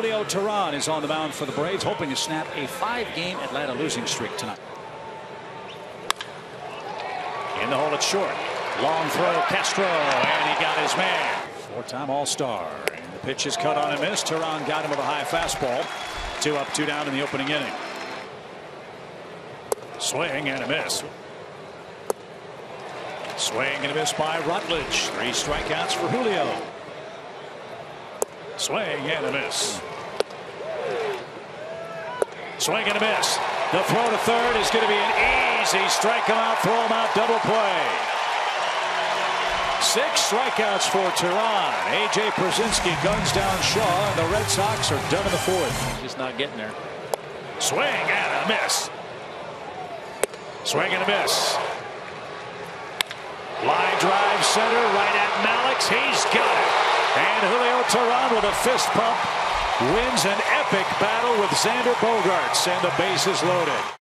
Julio Teheran is on the mound for the Braves, hoping to snap a 5-game Atlanta losing streak tonight. In the hole, it's short. Long throw, Castro, and he got his man. 4-time All-Star. And the pitch is cut on and missed. Teheran got him with a high fastball. 2 up, 2 down in the opening inning. Swing and a miss. Swing and a miss by Rutledge. 3 strikeouts for Julio. Swing and a miss. Swing and a miss. The throw to third is going to be an easy strike him out, throw him out, double play. 6 strikeouts for Teheran. A.J. Brzezinski guns down Shaw, and the Red Sox are done in the 4th. Just not getting there. Swing and a miss. Swing and a miss. Line drive center right at Malik. He's got it. And Julio Teheran with a fist pump wins an epic battle with Xander Bogarts, and the bases loaded.